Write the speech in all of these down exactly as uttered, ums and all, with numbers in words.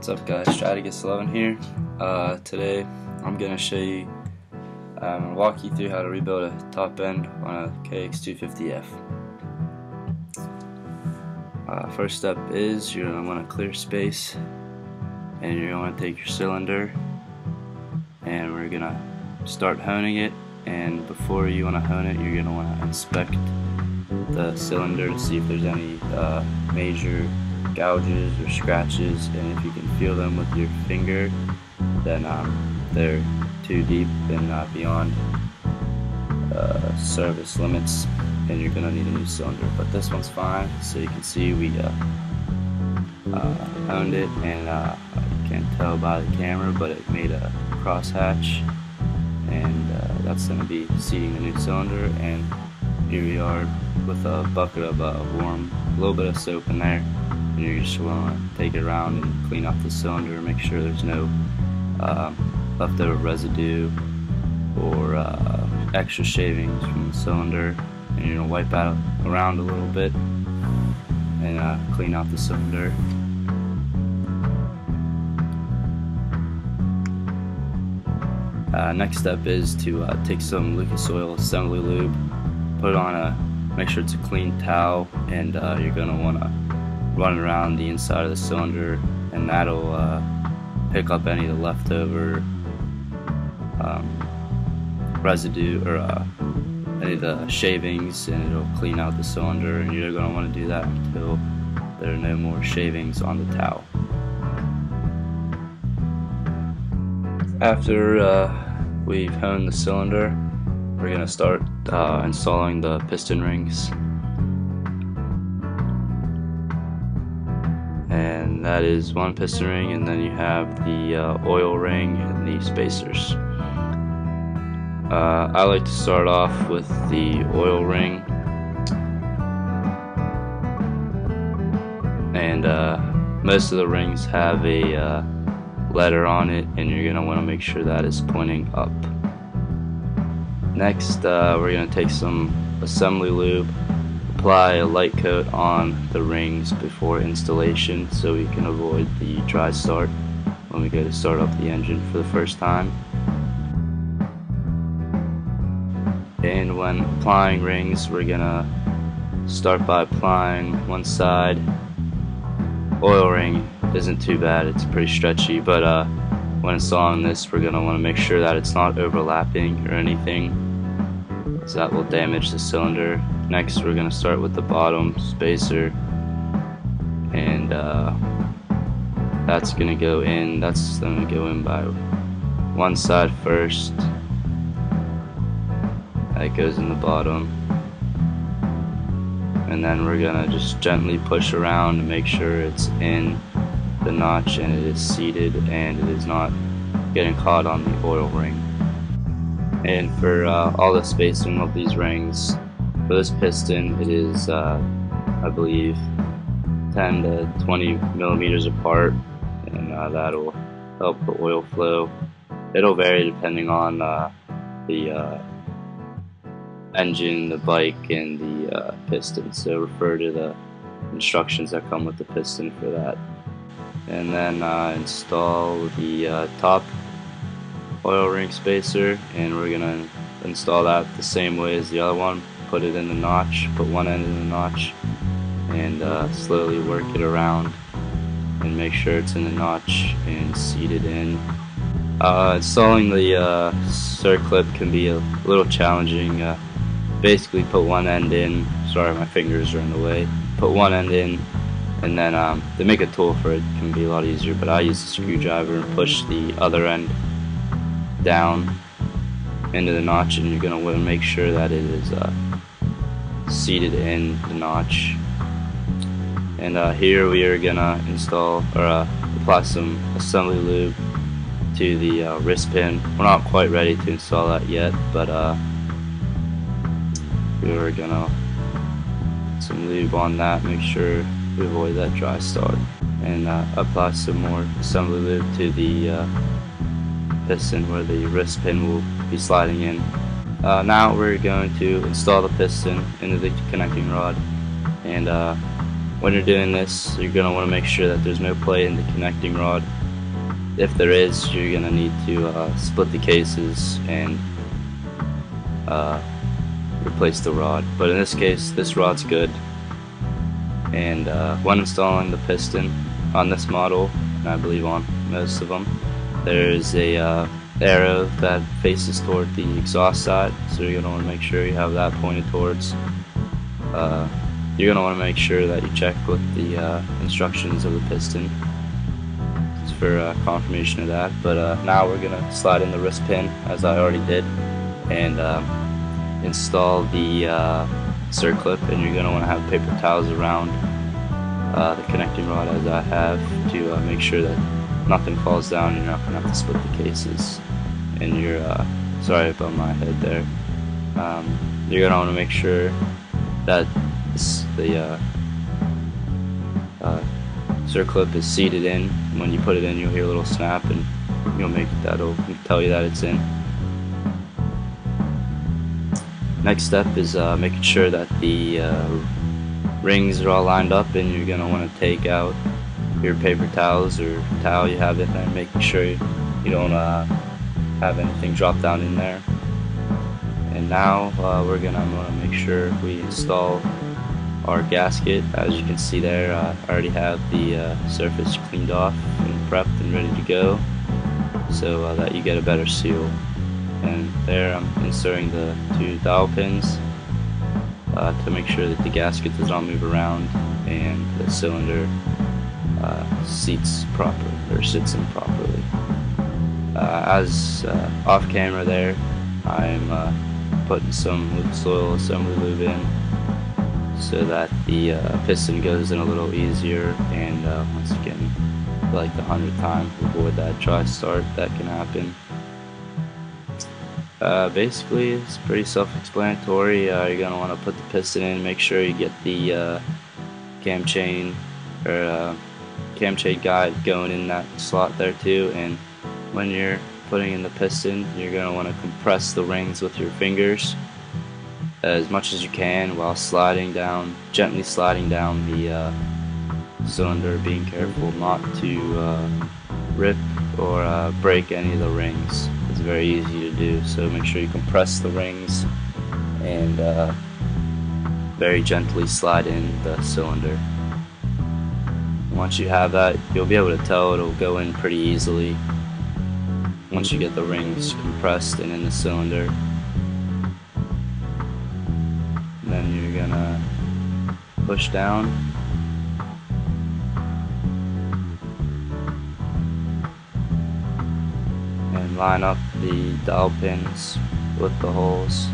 What's up guys, Stratigos eleven here. Uh, today I'm going to show you, I'm going to walk you through how to rebuild a top end on a K X two fifty F. Uh, first step is you're going to want to clear space and you're going to take your cylinder and we're going to start honing it, and before you want to hone it you're going to want to inspect the cylinder to see if there's any uh, major gouges or scratches, and if you can feel them with your finger then um, they're too deep and not beyond uh, service limits and you're going to need a new cylinder, but this one's fine. So you can see we uh, uh, honed it, and uh, you can't tell by the camera but it made a crosshatch, and uh, that's going to be seating the new cylinder. And here we are with a bucket of uh, warm, a little bit of soap in there, and you're just going to take it around and clean off the cylinder, make sure there's no uh, leftover residue or uh, extra shavings from the cylinder, and you're going to wipe out around a little bit and uh, clean off the cylinder. Uh, next step is to uh, take some Lucas Oil Assembly Lube, put it on a, make sure it's a clean towel, and uh, you're going to want to run around the inside of the cylinder, and that'll uh, pick up any of the leftover um, residue or uh, any of the shavings, and it'll clean out the cylinder, and you're going to want to do that until there are no more shavings on the towel. After uh, we've honed the cylinder, we're going to start uh, installing the piston rings, and that is one piston ring, and then you have the uh, oil ring and the spacers. Uh, I like to start off with the oil ring, and uh, most of the rings have a uh, letter on it, and you're going to want to make sure that is pointing up. Next uh, we're going to take some assembly lube, apply a light coat on the rings before installation so we can avoid the dry start when we go to start up the engine for the first time. And when applying rings, we're going to start by applying one side. Oil ring isn't too bad, it's pretty stretchy, but uh, when installing this we're going to want to make sure that it's not overlapping or anything, so that will damage the cylinder. Next we're going to start with the bottom spacer, and uh, that's going to go in, that's going to go in by one side first, that goes in the bottom, and then we're going to just gently push around to make sure it's in the notch and it is seated and it is not getting caught on the oil ring. And for uh, all the spacing of these rings, for this piston it is uh, I believe ten to twenty millimeters apart, and uh, that'll help the oil flow. It'll vary depending on uh, the uh, engine, the bike, and the uh, piston, so refer to the instructions that come with the piston for that. And then uh, install the uh, top oil ring spacer, and we're gonna install that the same way as the other one. Put it in the notch, put one end in the notch, and uh, slowly work it around and make sure it's in the notch and seat it in. Uh, installing the uh, circlip can be a little challenging. Uh, basically put one end in, sorry my fingers are in the way, put one end in, and then um, they make a tool for it, it can be a lot easier, but I use a screwdriver and push the other end down into the notch, and you're going to want to make sure that it is uh, seated in the notch. And uh, here we are going to install or uh, apply some assembly lube to the uh, wrist pin. We're not quite ready to install that yet, but uh, we're going to put some lube on that, make sure to avoid that dry start, and uh, apply some more assembly lube to the uh, piston where the wrist pin will be sliding in. Uh, now we're going to install the piston into the connecting rod, and uh, When you're doing this, you're going to want to make sure that there's no play in the connecting rod. If there is, you're going to need to uh, split the cases and uh, replace the rod. But in this case, this rod's good. And uh, when installing the piston on this model, and I believe on most of them, there's a uh, arrow that faces toward the exhaust side, so you're going to want to make sure you have that pointed towards. Uh, you're going to want to make sure that you check with the uh, instructions of the piston just for uh, confirmation of that. But uh, now we're going to slide in the wrist pin, as I already did, and uh, install the uh, circlip, and you're going to want to have paper towels around uh, the connecting rod, as I have, to uh, make sure that nothing falls down. You're not going to have to split the cases. And you're uh, sorry about my head there. Um, you're going to want to make sure that the uh, uh, circlip is seated in. When you put it in, you'll hear a little snap, and you'll make that'll tell you that it's in. Next step is uh, making sure that the uh, rings are all lined up, and you're going to want to take out your paper towels or towel you have in there, making sure you don't uh, have anything drop down in there. And now uh, we're going to want to make sure we install our gasket. As you can see there, uh, I already have the uh, surface cleaned off and prepped and ready to go, so uh, that you get a better seal. And there I'm inserting the two dowel pins uh, to make sure that the gasket does not move around and the cylinder uh, seats properly, or sits in properly. Uh, as uh, off camera there, I'm uh, putting some Lucas Oil Assembly Lube in so that the uh, piston goes in a little easier, and uh, once again, like the hundredth time, avoid that dry start that can happen. Uh, basically, it's pretty self-explanatory. Uh, you're going to want to put the piston in, make sure you get the uh, cam chain or uh, cam chain guide going in that slot there too. And when you're putting in the piston, you're going to want to compress the rings with your fingers as much as you can while sliding down, gently sliding down the uh, cylinder, being careful not to uh, rip or uh, break any of the rings. It's very easy to do, so make sure you compress the rings and uh, very gently slide in the cylinder. Once you have that, you'll be able to tell it'll go in pretty easily once you get the rings compressed and in the cylinder. And then you're gonna push down. Line up the dowel pins with the holes.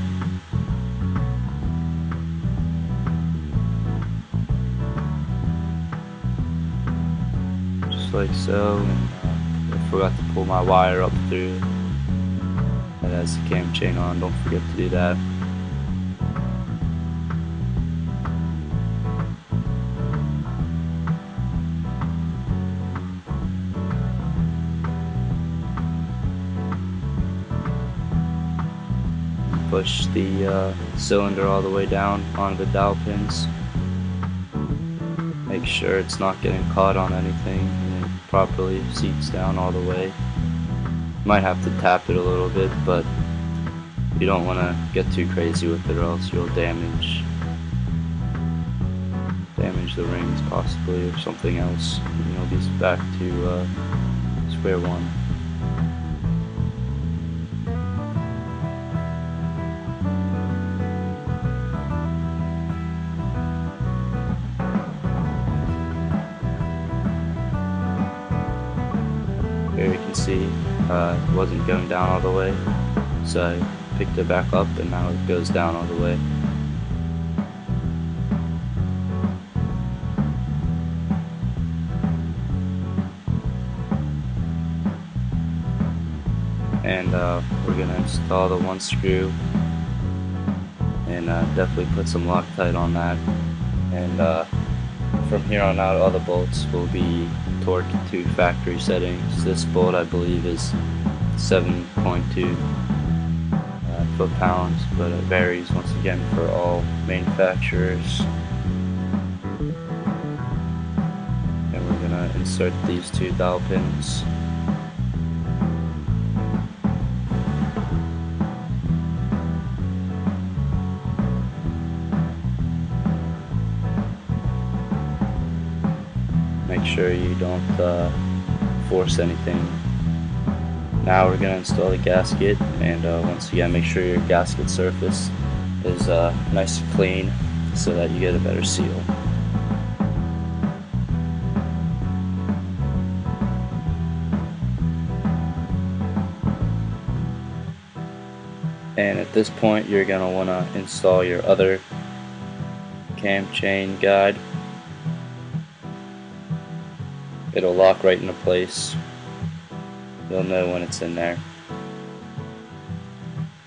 Just like so. And I forgot to pull my wire up through. That has the cam chain on, don't forget to do that. Push the uh, cylinder all the way down on the dowel pins. Make sure it's not getting caught on anything and it properly seats down all the way. Might have to tap it a little bit, but you don't want to get too crazy with it, or else you'll damage damage the rings possibly, or something else, and you'll be back to uh, square one. Here you can see uh, it wasn't going down all the way, so I picked it back up, and now it goes down all the way. And uh, we're going to install the one screw, and uh, definitely put some Loctite on that. And uh, from here on out, all the bolts will be torqued to factory settings. This bolt, I believe, is seven point two uh, foot-pounds, but it varies once again for all manufacturers. insert these two dial pins. Make sure you don't uh, force anything. Now we're going to install the gasket, and uh, once again make sure your gasket surface is uh, nice and clean so that you get a better seal. And at this point you're going to want to install your other cam chain guide. It'll lock right into place. You'll know when it's in there.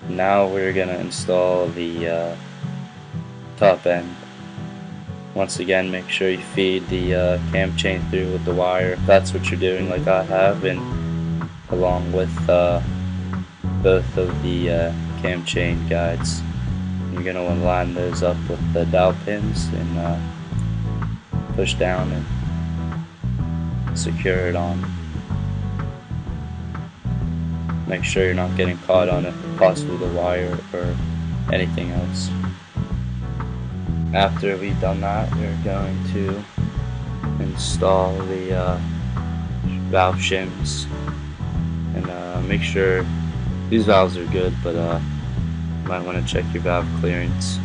Now we're going to install the uh, top end. Once again, make sure you feed the uh, cam chain through with the wire if that's what you're doing like I have, and along with uh, both of the uh, cam chain guides. You're going to want to line those up with the dowel pins and uh, push down and secure it on. Make sure you're not getting caught on it, possibly the wire or anything else. After we've done that, we're going to install the uh, valve shims, and uh, make sure these valves are good, but uh, you might want to check your valve clearance.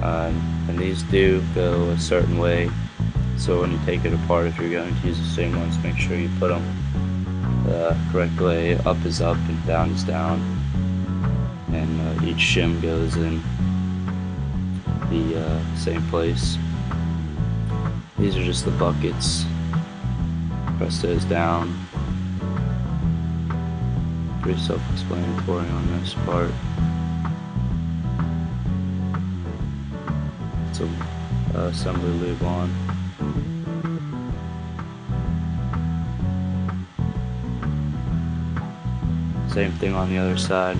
Uh, and these do go a certain way, so when you take it apart, if you're going to use the same ones, make sure you put them the correct way. Up is up and down is down, and uh, each shim goes in the uh, same place. These are just the buckets. Press those down. Pretty self-explanatory on this part. Put some uh, assembly lube on. Same thing on the other side.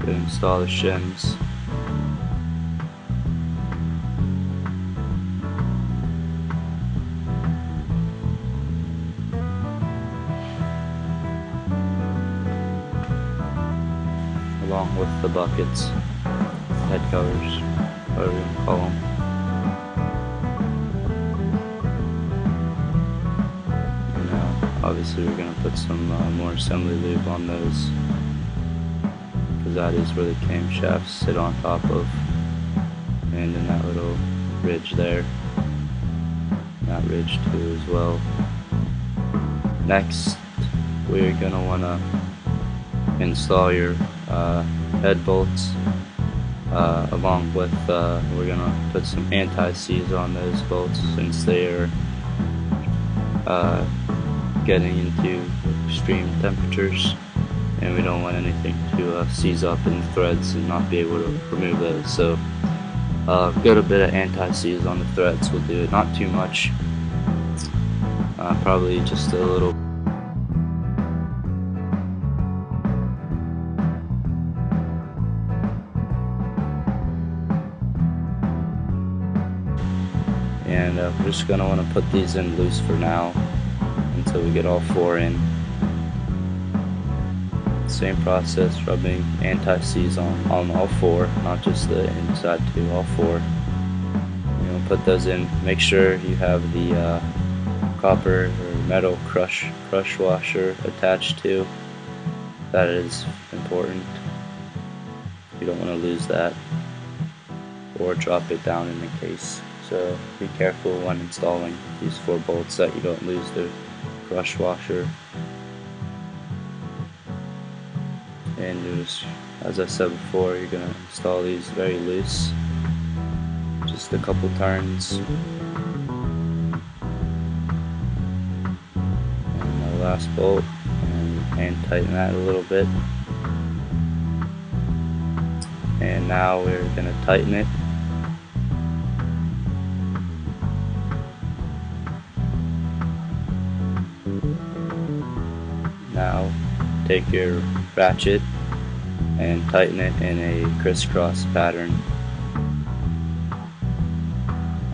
Gonna install the shims. Along with the buckets, head covers, whatever you want to call them. Obviously we're going to put some uh, more assembly lube on those, because that is where the camshafts sit on top of, and in that little ridge there, that ridge too as well. Next we're going to want to install your uh, head bolts, uh, along with uh, we're going to put some anti-seize on those bolts, since they are uh, getting into extreme temperatures, and we don't want anything to uh, seize up in the threads and not be able to remove those. So uh, good a bit of anti-seize on the threads will do it, not too much, uh, probably just a little. And uh, we're just going to want to put these in loose for now until we get all four in. Same process, rubbing anti-seize on, on all four, not just the inside two, all four. You know, put those in. Make sure you have the uh, copper or metal crush crush washer attached to. That is important. You don't want to lose that or drop it down in the case. So be careful when installing these four bolts that you don't lose the crush washer. And just, as I said before, you're going to install these very loose, just a couple turns. And the last bolt, and hand tighten that a little bit. And now we're going to tighten it. Now take your ratchet and tighten it in a crisscross pattern.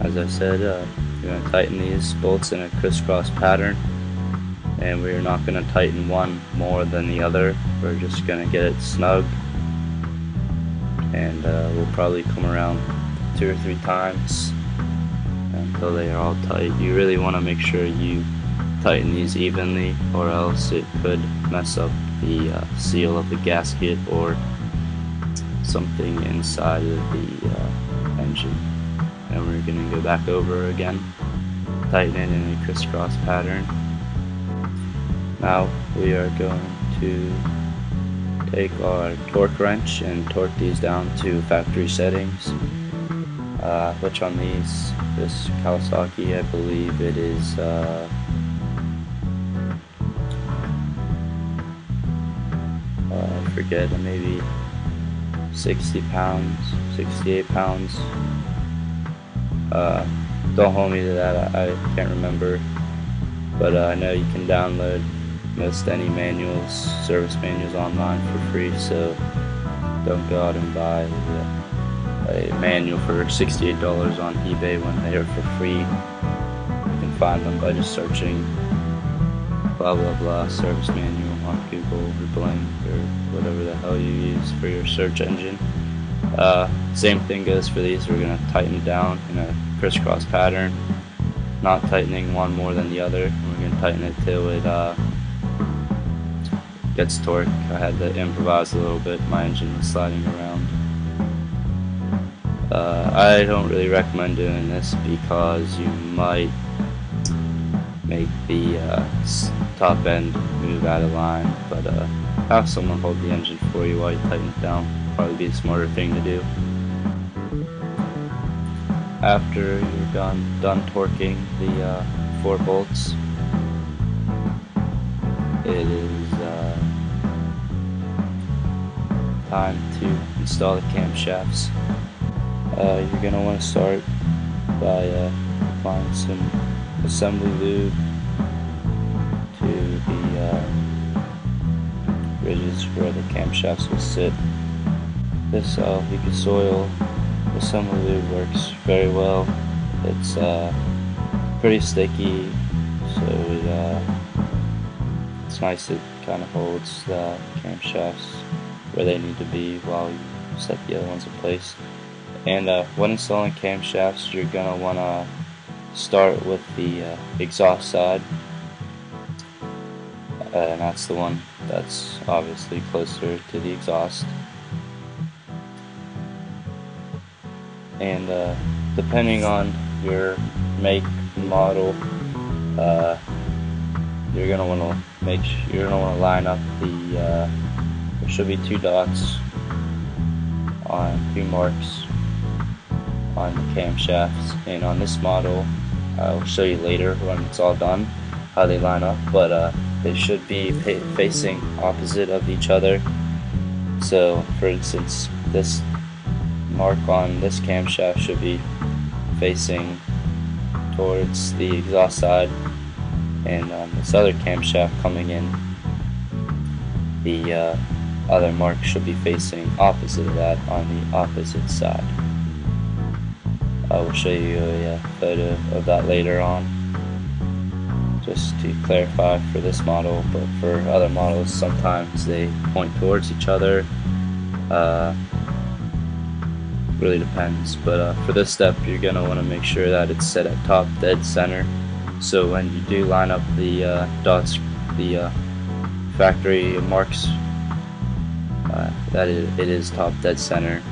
as I said, uh, you're going to tighten these bolts in a crisscross pattern, and we're not going to tighten one more than the other. We're just going to get it snug, and uh, we'll probably come around two or three times until they are all tight. You really want to make sure you tighten these evenly, or else it could mess up the uh, seal of the gasket or something inside of the uh, engine. And we're going to go back over again, tighten it in a crisscross pattern. Now we are going to take our torque wrench and torque these down to factory settings, uh, which on these, this Kawasaki, I believe it is uh, uh, I forget, maybe sixty pounds, sixty-eight pounds. Uh, don't hold me to that, I, I can't remember, but uh, I know you can download most any manuals, service manuals online for free, so don't go out and buy a, a manual for sixty-eight dollars on eBay when they are for free. You can find them by just searching blah blah blah service manual on Google or Bing or whatever the hell you use for your search engine. Uh, same thing goes for these. We're going to tighten down in a crisscross pattern, not tightening one more than the other. We're going to tighten it till it uh, gets torque. I had to improvise a little bit, my engine was sliding around. Uh, I don't really recommend doing this because you might make the uh, top end move out of line, but uh, have someone hold the engine for you while you tighten it down. Probably be a smarter thing to do. After you're done done torquing the uh, four bolts, it is uh, time to install the camshafts. Uh, you're going to want to start by uh, applying some assembly lube to the uh, ridges where the camshafts will sit. This uh, Lucas Oil Assembly Lube works very well. It's uh, pretty sticky, so it, uh, it's nice. It kind of holds the camshafts where they need to be while you set the other ones in place. And uh, when installing camshafts, you're gonna wanna start with the uh, exhaust side, uh, and that's the one that's obviously closer to the exhaust. And uh, depending on your make and model, uh, you're gonna want to make sure, you're gonna want to line up the. Uh, there should be two dots on two marks on the camshafts, and on this model, I'll show you later when it's all done how they line up. But uh, they should be facing opposite of each other. So, for instance, this mark on this camshaft should be facing towards the exhaust side, and on this other camshaft coming in, the uh, other mark should be facing opposite of that on the opposite side. I will show you a uh, photo of that later on, just to clarify for this model, but for other models sometimes they point towards each other. Uh, really depends, but uh, for this step you're going to want to make sure that it's set at top dead center, so when you do line up the uh, dots, the uh, factory marks, uh, that it, it is top dead center,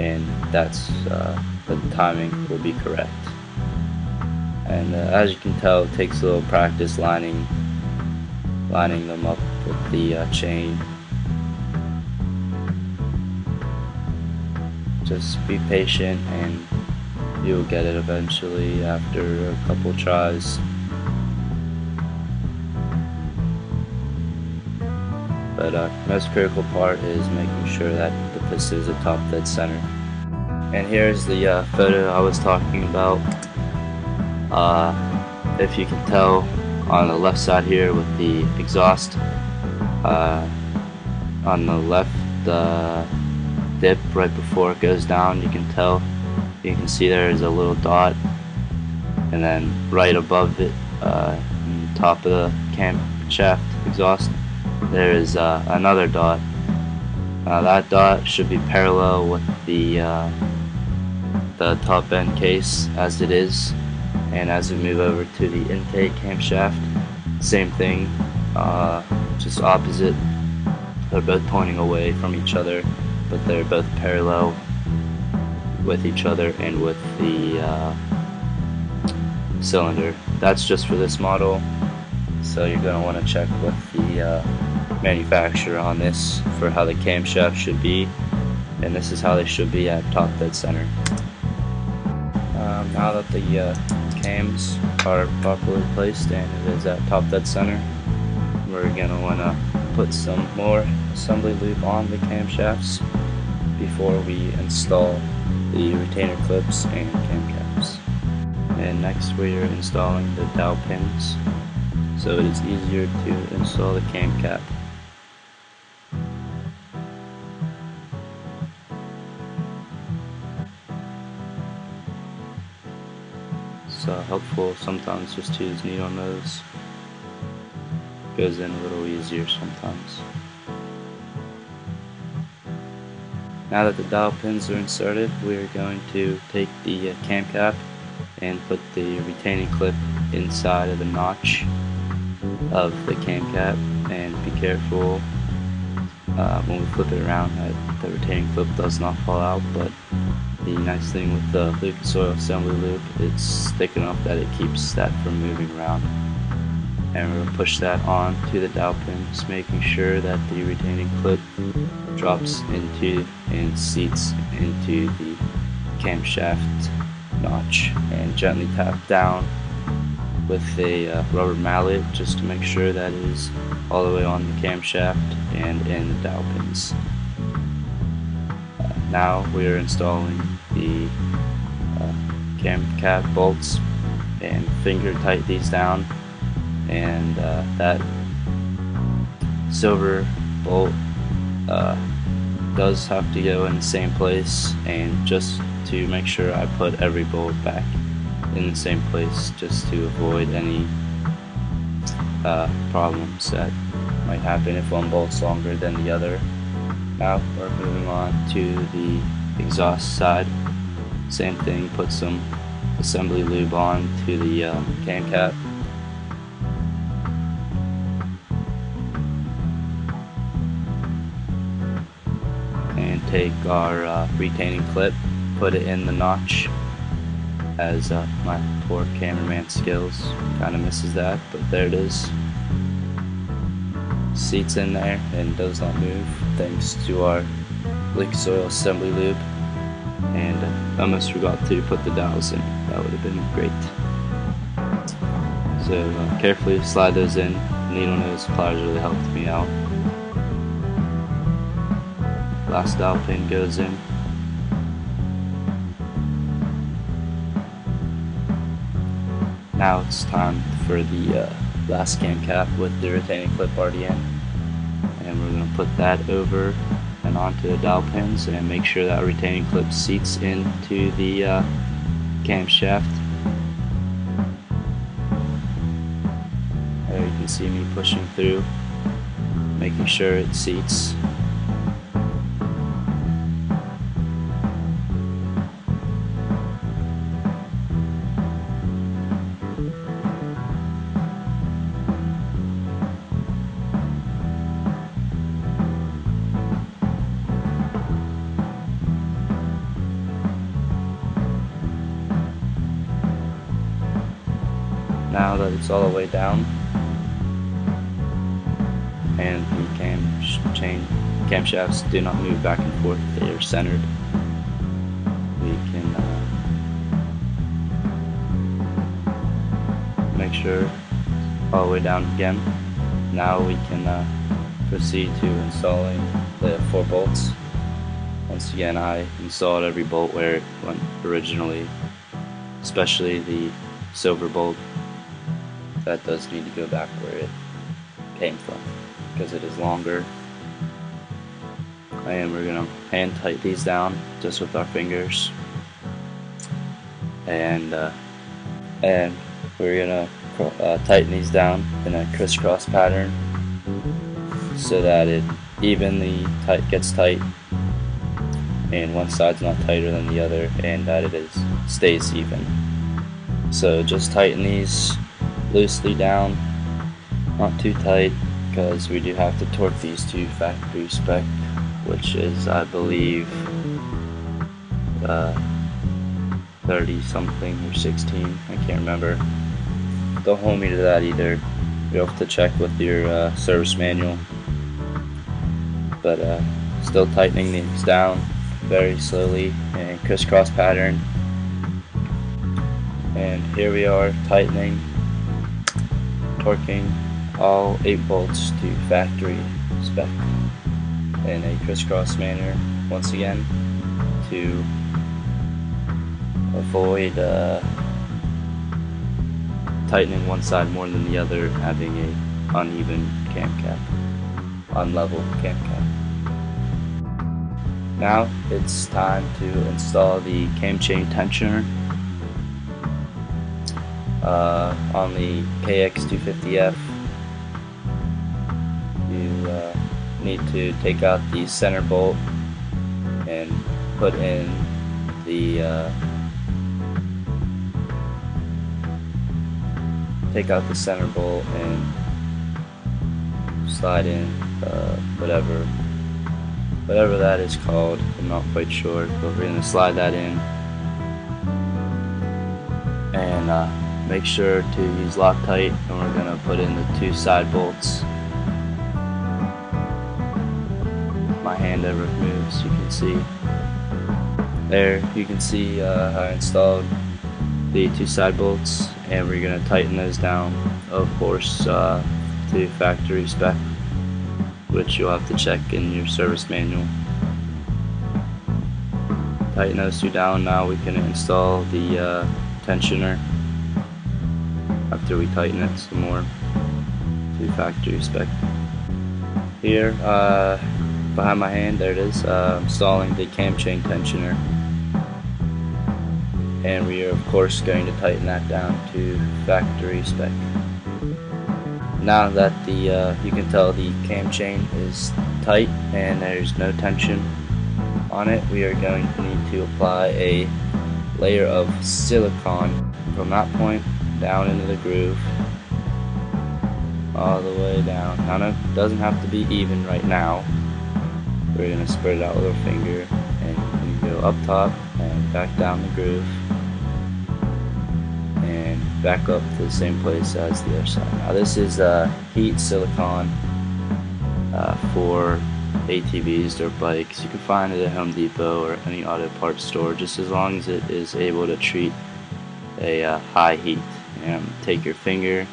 and that's uh, the timing will be correct. And uh, as you can tell, it takes a little practice lining lining them up with the uh, chain. Just be patient and you'll get it eventually after a couple tries. But uh, the most critical part is making sure that the pistons are top dead center. And here's the uh, photo I was talking about. Uh, if you can tell, on the left side here with the exhaust, uh, on the left uh, dip right before it goes down, you can tell You can see there is a little dot, and then right above it, uh, on the top of the camshaft exhaust, there is uh, another dot. Uh, that dot should be parallel with the uh, the top end case as it is, and as we move over to the intake camshaft, same thing, uh, just opposite. They're both pointing away from each other, but they're both parallel with each other and with the uh, cylinder. That's just for this model, so you're going to want to check with the uh, manufacturer on this for how the camshaft should be, and this is how they should be at top dead center. Um, now that the uh, cams are properly placed and it is at top dead center, we're going to want to put some more assembly lube on the camshafts before we install the retainer clips and cam caps. And next we are installing the dowel pins, so it is easier to install the cam cap. So helpful sometimes just to use needle nose. Goes in a little easier sometimes. Now that the dowel pins are inserted, we are going to take the uh, cam cap and put the retaining clip inside of the notch of the cam cap, and be careful uh, when we flip it around that the retaining clip does not fall out. But the nice thing with the Lucas Oil Assembly Lube, it's thick enough that it keeps that from moving around. And we're going to push that on to the dowel pins, making sure that the retaining clip drops into and seats into the camshaft notch, and gently tap down with a uh, rubber mallet just to make sure that it is all the way on the camshaft and in the dowel pins. Uh, now we are installing the uh, cam cap bolts, and finger tight these down. And uh, that silver bolt uh, does have to go in the same place, and just to make sure I put every bolt back in the same place just to avoid any uh, problems that might happen if one bolt's longer than the other. Now we're moving on to the exhaust side. Same thing, put some assembly lube on to the uh, cam cap. Take our uh, retaining clip, put it in the notch, as uh, my poor cameraman skills kind of misses that, but there it is. Seats in there and does not move thanks to our Lucas Oil Assembly Lube. And I almost forgot to put the dowels in, that would have been great. So uh, carefully slide those in. Needle nose pliers really helped me out. Last dowel pin goes in. Now it's time for the uh, last cam cap with the retaining clip already in, and we're going to put that over and onto the dowel pins and make sure that retaining clip seats into the uh, camshaft. There you can see me pushing through, making sure it seats. Now that it's all the way down, and the cam chain camshafts do not move back and forth; they are centered. We can uh, make sure all the way down again. Now we can uh, proceed to installing the four bolts. Once again, I installed every bolt where it went originally, especially the silver bolt. That does need to go back where it came from because it is longer. And we're going to hand tight these down just with our fingers, and uh, and we're gonna uh, tighten these down in a crisscross pattern so that it evenly tight gets tight and one side's not tighter than the other, and that it is stays even. So just tighten these loosely down, not too tight, because we do have to torque these to factory spec, which is, I believe, uh, thirty something or sixteen, I can't remember. Don't hold me to that either. You'll have to check with your uh, service manual. But uh, still tightening these down very slowly in crisscross pattern. And here we are, tightening, torquing all eight bolts to factory spec in a crisscross manner once again to avoid uh, tightening one side more than the other, having a uneven cam cap, unlevel cam cap. Now it's time to install the cam chain tensioner uh, on the K X two fifty F. You uh, need to take out the center bolt and put in the uh, take out the center bolt and slide in uh, whatever whatever that is called. I'm not quite sure, but we're gonna slide that in and uh, make sure to use Loctite, and we're gonna put in the two side bolts. My hand ever moves, you can see there, you can see uh, how I installed the two side bolts, and we're going to tighten those down, of course, uh, to factory spec, which you'll have to check in your service manual. Tighten those two down. Now we can install the uh, tensioner after we tighten it some more to factory spec. Here, uh, behind my hand, there it is, uh, installing the cam chain tensioner. And we are, of course, going to tighten that down to factory spec. Now that the uh, you can tell the cam chain is tight and there's no tension on it, we are going to need to apply a layer of silicone from that point down into the groove, all the way down. Now it doesn't have to be even right now. We're going to spread it out with our finger and go up top and back down the groove, and back up to the same place as the other side. Now this is uh, heat silicone uh, for A T Vs or bikes. You can find it at Home Depot or any auto parts store, just as long as it is able to treat a uh, high heat. And take your finger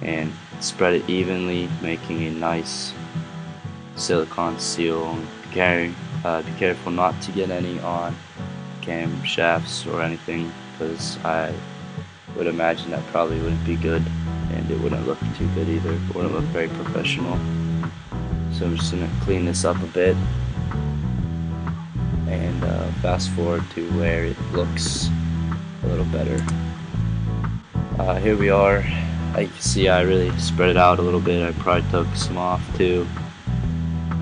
and spread it evenly, making a nice silicone seal. Carry, uh, be careful not to get any on cam shafts or anything, because I would imagine that probably wouldn't be good, and it wouldn't look too good either. It wouldn't look very professional. So I'm just going to clean this up a bit and uh, fast forward to where it looks a little better. Uh, here we are. You can see I really spread it out a little bit. I probably took some off too.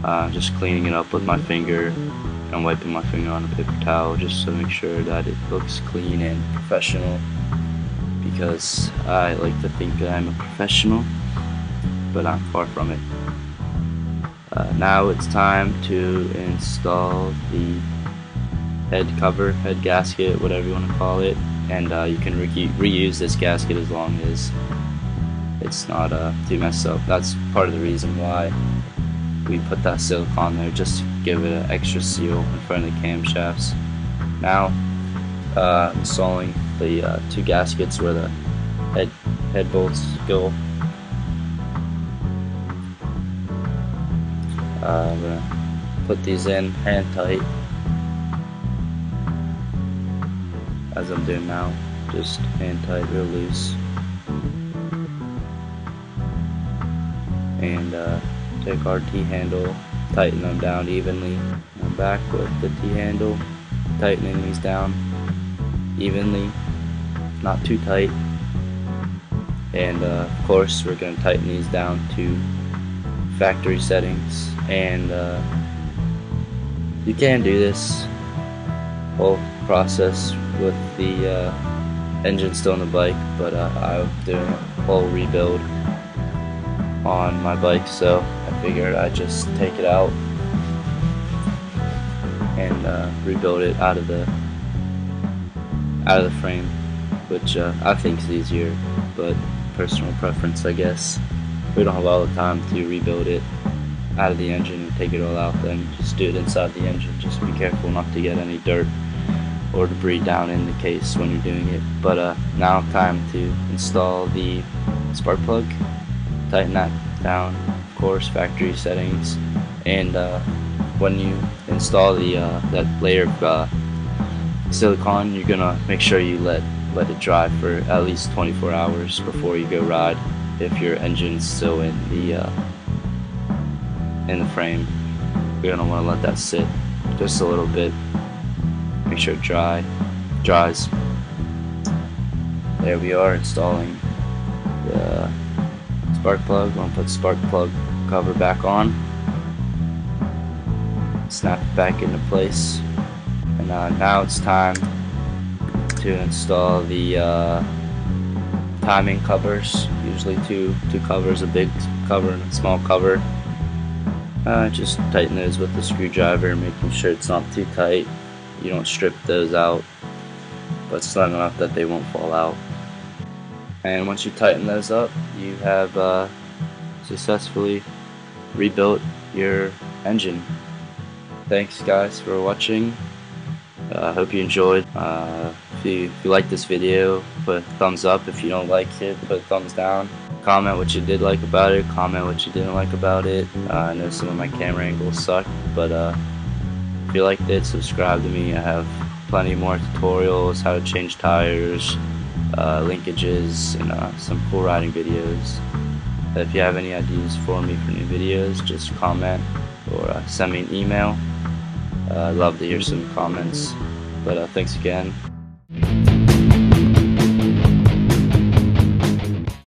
Uh, just cleaning it up with my finger and wiping my finger on a paper towel, just to make sure that it looks clean and professional, because I like to think that I'm a professional, but I'm far from it. Uh, now it's time to install the head cover, head gasket, whatever you want to call it, and uh, you can re reuse this gasket as long as it's not uh, too messed up. That's part of the reason why we put that silicone there, just to give it an extra seal in front of the camshafts. Now, uh, installing the uh, two gaskets where the head head bolts go. Uh, I'm gonna put these in hand tight, as I'm doing now. Just hand tight, real loose, and. Uh, Take our T-handle, tighten them down evenly. I'm back with the T-handle, tightening these down evenly, not too tight. And uh, of course we're going to tighten these down to factory settings. And uh, you can do this whole process with the uh, engine still on the bike, but uh, I'm doing a whole rebuild on my bike, so I figured I'd just take it out and uh, rebuild it out of the out of the frame, which uh, I think is easier, but personal preference, I guess. We don't have all the time to rebuild it out of the engine and take it all out, then just do it inside the engine. Just be careful not to get any dirt or debris down in the case when you're doing it. But uh, now time to install the spark plug, tighten that down, of course, factory settings. And uh, when you install the uh, that layer of uh, silicone, you're gonna make sure you let let it dry for at least twenty-four hours before you go ride, if your engine's still in the uh, in the frame. You're gonna want to let that sit just a little bit, make sure it dry dries. There we are, installing the spark plug. I'm gonna put spark plug cover back on, snap it back into place, and uh, now it's time to install the uh, timing covers. Usually two two covers, a big cover and a small cover. Uh, just tighten those with the screwdriver, making sure it's not too tight. You don't strip those out, but it's not enough that they won't fall out. And once you tighten those up, you have uh, successfully rebuilt your engine. Thanks guys for watching. I uh, hope you enjoyed. Uh, if you, if you like this video, put a thumbs up. If you don't like it, put a thumbs down. Comment what you did like about it, comment what you didn't like about it. Uh, I know some of my camera angles suck, but uh, if you liked it, subscribe to me. I have plenty more tutorials, how to change tires, uh, linkages, and uh, some cool riding videos. If you have any ideas for me for new videos, just comment or uh, send me an email. Uh, I'd love to hear some comments, but uh, thanks again.